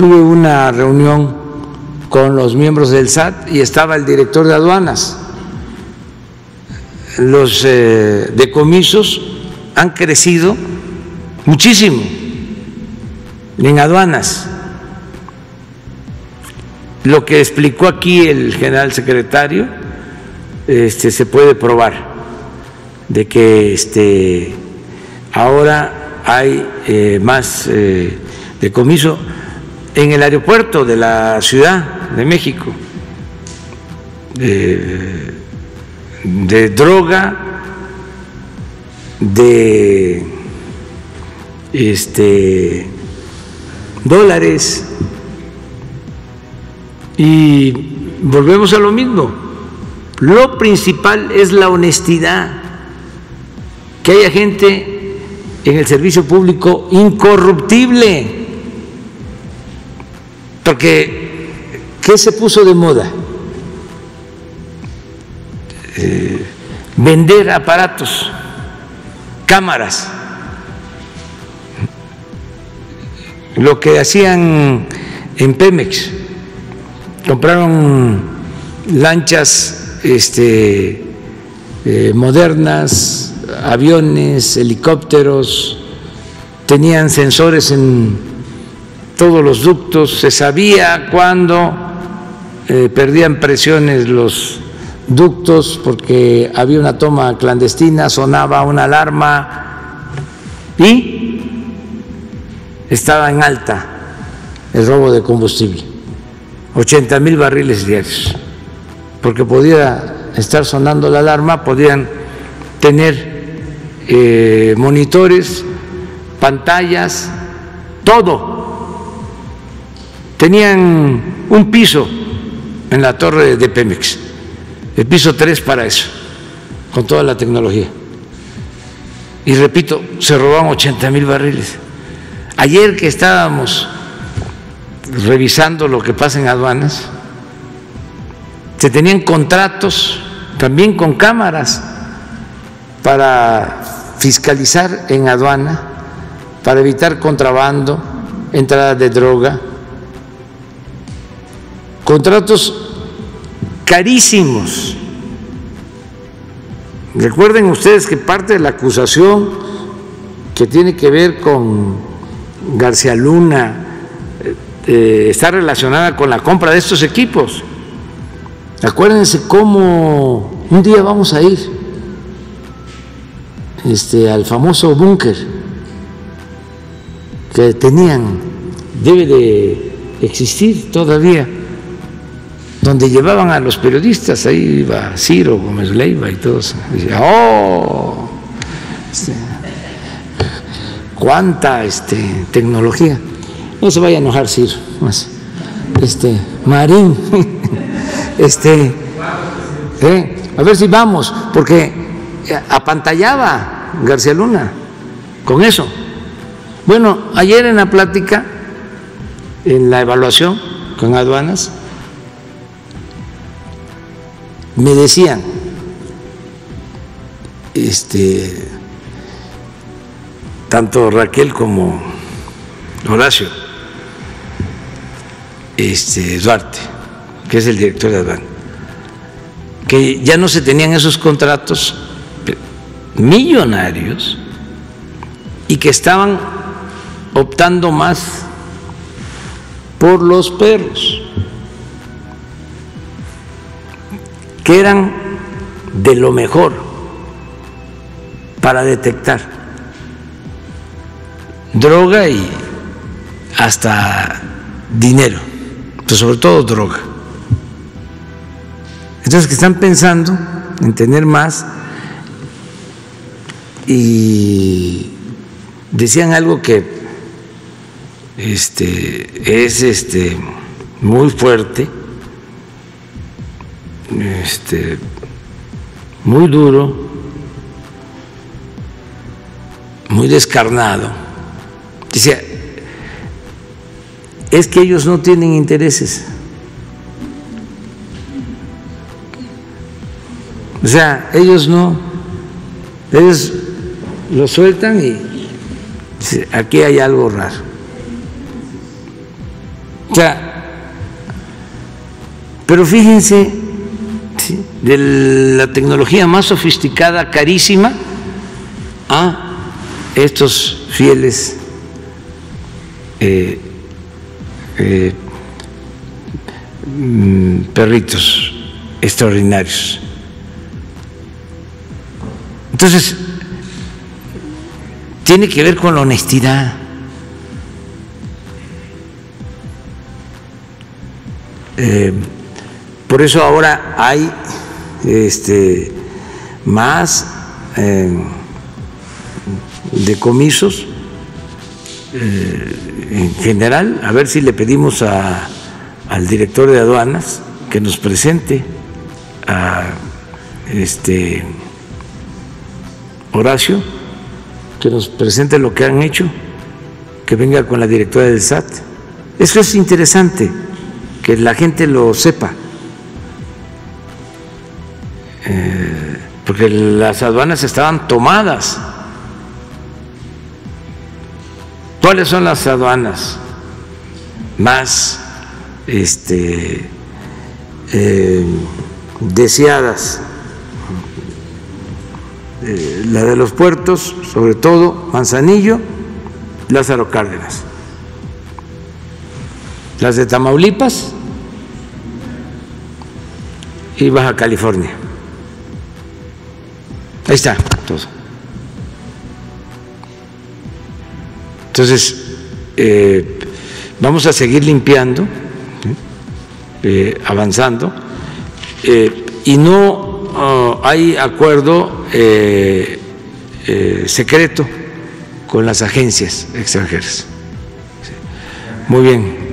tuve una reunión con los miembros del SAT y estaba el director de aduanas. Los decomisos han crecido muchísimo en aduanas. Lo que explicó aquí el general secretario se puede probar, de que ahora hay más decomiso en el aeropuerto de la Ciudad de México, de droga, de dólares. Y volvemos a lo mismo, lo principal es la honestidad, que haya gente en el servicio público incorruptible, porque ¿qué se puso de moda? Vender aparatos, cámaras, lo que hacían en Pemex. Compraron lanchas modernas, aviones, helicópteros, tenían sensores en todos los ductos, se sabía cuándo perdían presiones los ductos porque había una toma clandestina, sonaba una alarma y estaba en alta el robo de combustible. 80,000 barriles diarios, porque podía estar sonando la alarma, podían tener monitores, pantallas, todo. Tenían un piso en la torre de Pemex, el piso 3 para eso, con toda la tecnología. Y repito, se robaron 80,000 barriles. Ayer que estábamos revisando lo que pasa en aduanas, se tenían contratos también con cámaras para fiscalizar en aduana, para evitar contrabando, entrada de droga, contratos carísimos. Recuerden ustedes que parte de la acusación que tiene que ver con García Luna está relacionada con la compra de estos equipos. Acuérdense cómo un día vamos a ir al famoso búnker que tenían, debe de existir todavía, donde llevaban a los periodistas. Ahí iba Ciro Gómez Leiva y todos. Y decía, ¡oh! ¡Cuánta tecnología! No se vaya a enojar, Ciro, más. Marín, a ver si vamos, porque apantallaba García Luna con eso. Bueno, ayer en la plática, en la evaluación con aduanas, me decían, tanto Raquel como Horacio Duarte, que es el director de ADVAN, que ya no se tenían esos contratos millonarios y que estaban optando más por los perros, que eran de lo mejor para detectar droga y hasta dinero, pero sobre todo droga. Entonces, que están pensando en tener más, y decían algo que es muy fuerte, muy duro, muy descarnado. Decía, es que ellos no tienen intereses. O sea, ellos lo sueltan y aquí hay algo raro. O sea, pero fíjense, ¿sí?, de la tecnología más sofisticada, carísima, a estos fieles perritos extraordinarios. Entonces, tiene que ver con la honestidad. Por eso ahora hay más decomisos en general. A ver si le pedimos al director de aduanas que nos presente a Horacio, que nos presente lo que han hecho, que venga con la directora del SAT. Eso es interesante, que la gente lo sepa, porque las aduanas estaban tomadas. ¿Cuáles son las aduanas más deseadas? La de los puertos, sobre todo Manzanillo, Lázaro Cárdenas. Las de Tamaulipas y Baja California. Ahí está todo. Entonces, vamos a seguir limpiando, avanzando, y no hay acuerdo secreto con las agencias extranjeras. Muy bien.